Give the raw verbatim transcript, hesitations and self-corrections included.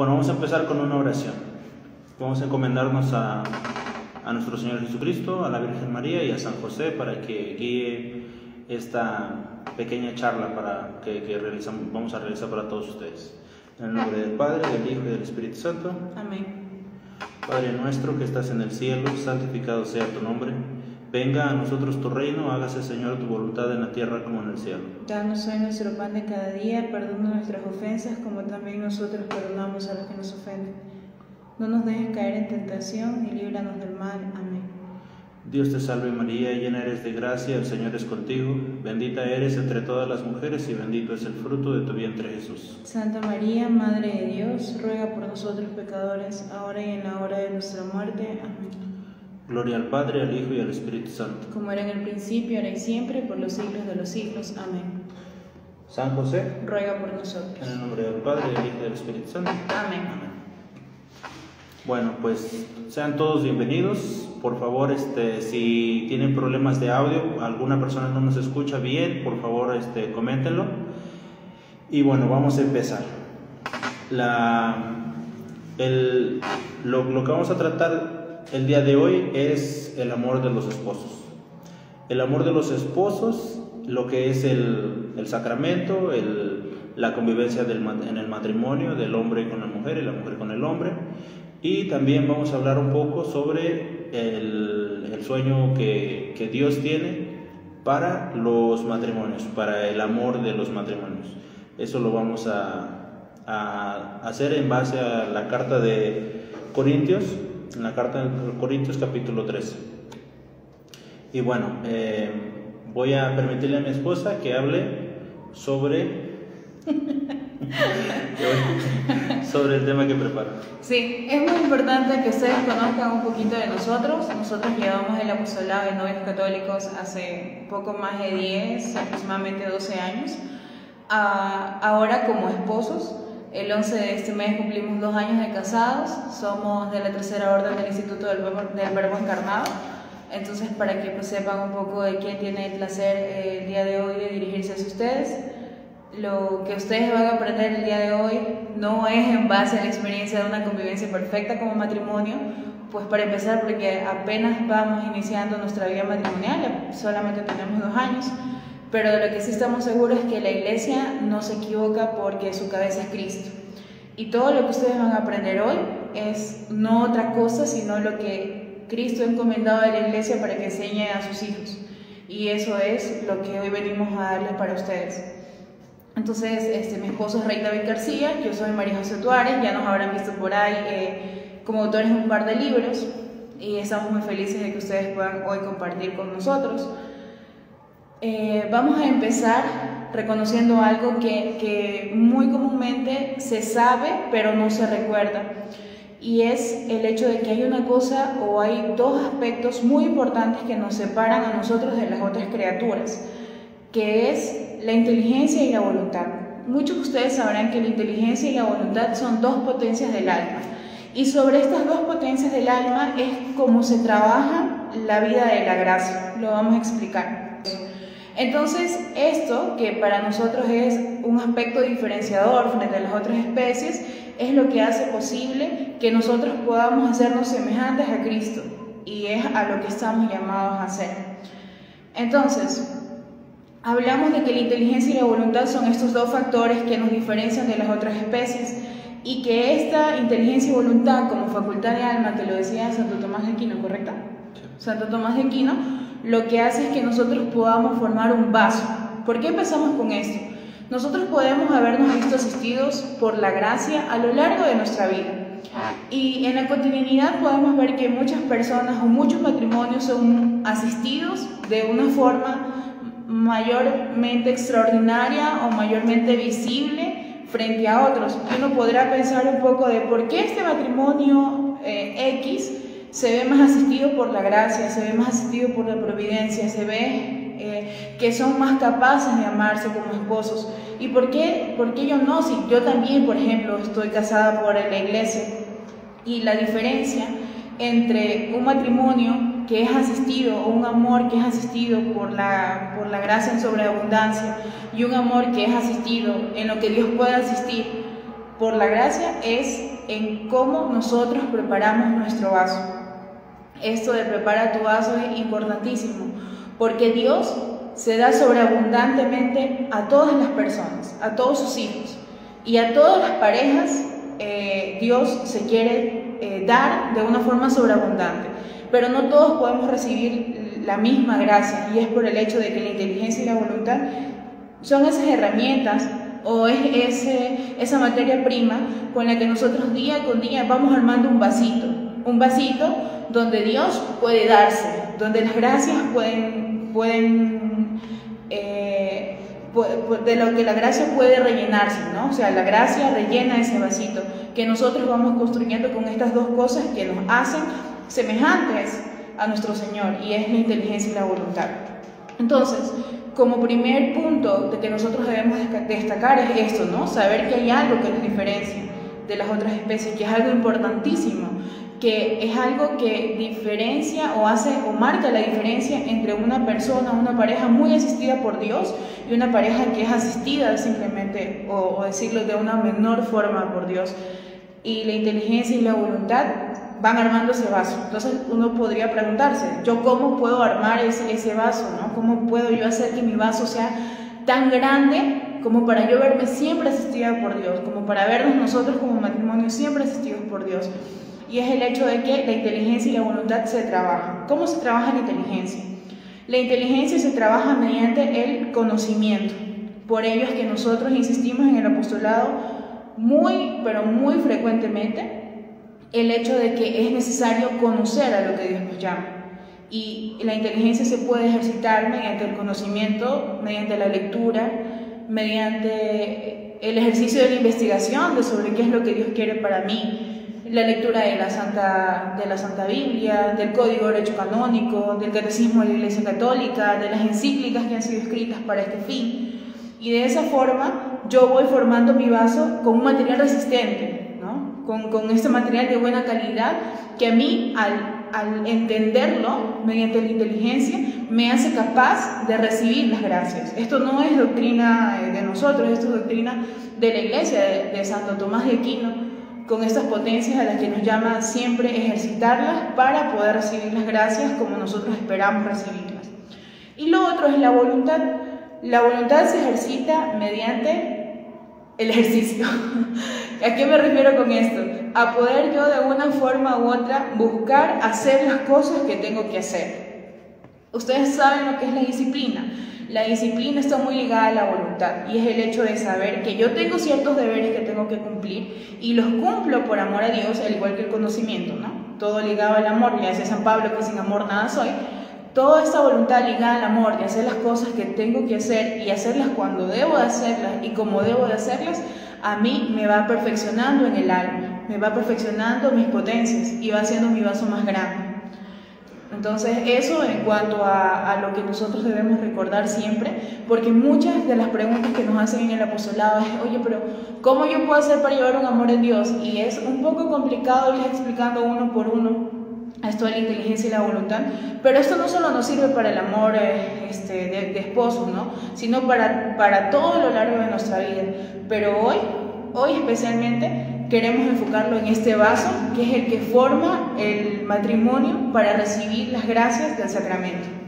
Bueno, vamos a empezar con una oración. Vamos a encomendarnos a, a nuestro Señor Jesucristo, a la Virgen María y a San José para que guíe esta pequeña charla para que, que realizamos, vamos a realizar para todos ustedes. En el nombre del Padre, del Hijo y del Espíritu Santo. Amén. Padre nuestro que estás en el cielo, santificado sea tu nombre. Venga a nosotros tu reino, hágase Señor tu voluntad en la tierra como en el cielo. Danos hoy nuestro pan de cada día, perdona nuestras ofensas como también nosotros perdonamos a los que nos ofenden. No nos dejes caer en tentación y líbranos del mal. Amén. Dios te salve María, llena eres de gracia, el Señor es contigo. Bendita eres entre todas las mujeres y bendito es el fruto de tu vientre Jesús. Santa María, Madre de Dios, ruega por nosotros pecadores, ahora y en la hora de nuestra muerte. Amén. Gloria al Padre, al Hijo y al Espíritu Santo. Como era en el principio, ahora y siempre, por los siglos de los siglos. Amén. San José, ruega por nosotros. En el nombre del Padre, del Hijo y del Espíritu Santo. Amén. Amén. Bueno, pues sean todos bienvenidos. Por favor, este, si tienen problemas de audio, alguna persona no nos escucha bien, por favor, este, coméntenlo. Y bueno, vamos a empezar. La, el, lo, lo que vamos a tratar el día de hoy es el amor de los esposos. El amor de los esposos, lo que es el, el sacramento, el, la convivencia del, en el matrimonio del hombre con la mujer y la mujer con el hombre. Y también vamos a hablar un poco sobre el, el sueño que, que Dios tiene para los matrimonios, para el amor de los matrimonios. Eso lo vamos a, a hacer en base a la carta de Corintios, en la carta de Corintios capítulo trece. Y bueno, eh, voy a permitirle a mi esposa que hable sobre sobre el tema que prepara. Sí, es muy importante que ustedes conozcan un poquito de nosotros. Nosotros llevamos el apostolado de Novios Católicos hace poco más de diez, aproximadamente doce años. Ah, ahora como esposos. El once de este mes cumplimos dos años de casados, somos de la tercera orden del Instituto del Verbo, del Verbo Encarnado. Entonces, para que pues, sepan un poco de quién tiene el placer eh, el día de hoy de dirigirse hacia ustedes, lo que ustedes van a aprender el día de hoy no es en base a la experiencia de una convivencia perfecta como matrimonio, pues para empezar, porque apenas vamos iniciando nuestra vida matrimonial, solamente tenemos dos años. Pero de lo que sí estamos seguros es que la Iglesia no se equivoca porque su cabeza es Cristo. Y todo lo que ustedes van a aprender hoy es no otra cosa, sino lo que Cristo ha encomendado a la Iglesia para que enseñe a sus hijos. Y eso es lo que hoy venimos a darles para ustedes. Entonces, este, mi esposo es Rey David García, yo soy María José Tuárez, ya nos habrán visto por ahí eh, como autores de un par de libros. Y estamos muy felices de que ustedes puedan hoy compartir con nosotros. Eh, vamos a empezar reconociendo algo que, que muy comúnmente se sabe pero no se recuerda, y es el hecho de que hay una cosa o hay dos aspectos muy importantes que nos separan a nosotros de las otras criaturas, que es la inteligencia y la voluntad. Muchos de ustedes sabrán que la inteligencia y la voluntad son dos potencias del alma, y sobre estas dos potencias del alma es como se trabaja la vida de la gracia. Lo vamos a explicar. Entonces, esto que para nosotros es un aspecto diferenciador frente a las otras especies, es lo que hace posible que nosotros podamos hacernos semejantes a Cristo, y es a lo que estamos llamados a hacer. Entonces, hablamos de que la inteligencia y la voluntad son estos dos factores que nos diferencian de las otras especies, y que esta inteligencia y voluntad como facultad de alma, que lo decía Santo Tomás de Aquino, ¿correcto? Santo Tomás de Aquino, lo que hace es que nosotros podamos formar un vaso. ¿Por qué empezamos con esto? Nosotros podemos habernos visto asistidos por la gracia a lo largo de nuestra vida, y en la cotidianidad podemos ver que muchas personas o muchos matrimonios son asistidos de una forma mayormente extraordinaria o mayormente visible frente a otros. Uno podrá pensar un poco de por qué este matrimonio eh, X se ve más asistido por la gracia, se ve más asistido por la providencia, se ve eh, que son más capaces de amarse como esposos. ¿Y por qué? ¿Por qué yo no? Si yo también, por ejemplo, estoy casada por la Iglesia. Y la diferencia entre un matrimonio que es asistido o un amor que es asistido por la, por la gracia en sobreabundancia y un amor que es asistido en lo que Dios puede asistir por la gracia es en cómo nosotros preparamos nuestro vaso. Esto de prepara tu vaso es importantísimo, porque Dios se da sobreabundantemente a todas las personas, a todos sus hijos y a todas las parejas. eh, Dios se quiere eh, dar de una forma sobreabundante, pero no todos podemos recibir la misma gracia, y es por el hecho de que la inteligencia y la voluntad son esas herramientas o es ese, esa materia prima con la que nosotros día con día vamos armando un vasito, un vasito donde Dios puede darse, donde las gracias pueden, pueden eh, de lo que la gracia puede rellenarse, ¿no? O sea, la gracia rellena ese vasito que nosotros vamos construyendo con estas dos cosas que nos hacen semejantes a nuestro Señor, y es la inteligencia y la voluntad. Entonces, como primer punto de que nosotros debemos destacar es esto, ¿no? Saber que hay algo que nos diferencia de las otras especies, que es algo importantísimo, que es algo que diferencia o hace o marca la diferencia entre una persona, una pareja muy asistida por Dios y una pareja que es asistida simplemente, o, o decirlo de una menor forma por Dios. Y la inteligencia y la voluntad van armando ese vaso. Entonces uno podría preguntarse, ¿yo cómo puedo armar ese, ese vaso, ¿no? ¿Cómo puedo yo hacer que mi vaso sea tan grande como para yo verme siempre asistida por Dios, como para vernos nosotros como matrimonio siempre asistidos por Dios? Y es el hecho de que la inteligencia y la voluntad se trabajan. ¿Cómo se trabaja la inteligencia? La inteligencia se trabaja mediante el conocimiento. Por ello es que nosotros insistimos en el apostolado muy, pero muy frecuentemente, el hecho de que es necesario conocer a lo que Dios nos llama, y la inteligencia se puede ejercitar mediante el conocimiento, mediante la lectura, mediante el ejercicio de la investigación de sobre qué es lo que Dios quiere para mí, la lectura de la Santa, de la Santa Biblia, del Código de Derecho Canónico, del Catecismo de la Iglesia Católica, de las encíclicas que han sido escritas para este fin, y de esa forma yo voy formando mi vaso con un material resistente, Con, con este material de buena calidad que a mí, al, al entenderlo mediante la inteligencia, me hace capaz de recibir las gracias. Esto no es doctrina de nosotros, esto es doctrina de la Iglesia de, de Santo Tomás de Aquino, con estas potencias a las que nos llama siempre ejercitarlas para poder recibir las gracias como nosotros esperamos recibirlas. Y lo otro es la voluntad. La voluntad se ejercita mediante el ejercicio. ¿A qué me refiero con esto? A poder yo de una forma u otra buscar hacer las cosas que tengo que hacer. Ustedes saben lo que es la disciplina. La disciplina está muy ligada a la voluntad, y es el hecho de saber que yo tengo ciertos deberes que tengo que cumplir y los cumplo por amor a Dios, al igual que el conocimiento, ¿no? Todo ligado al amor. Ya decía San Pablo que sin amor nada soy. Toda esta voluntad ligada al amor de hacer las cosas que tengo que hacer y hacerlas cuando debo de hacerlas y como debo de hacerlas, a mí me va perfeccionando en el alma, me va perfeccionando mis potencias y va haciendo mi vaso más grande. Entonces eso en cuanto a, a lo que nosotros debemos recordar siempre, porque muchas de las preguntas que nos hacen en el apostolado es, oye, pero ¿cómo yo puedo hacer para llevar un amor en Dios? Y es un poco complicado ir explicando uno por uno esto de la inteligencia y la voluntad, pero esto no solo nos sirve para el amor este, de, de esposos, ¿no? Sino para, para todo lo largo de nuestra vida, pero hoy, hoy especialmente queremos enfocarlo en este vaso que es el que forma el matrimonio para recibir las gracias del sacramento.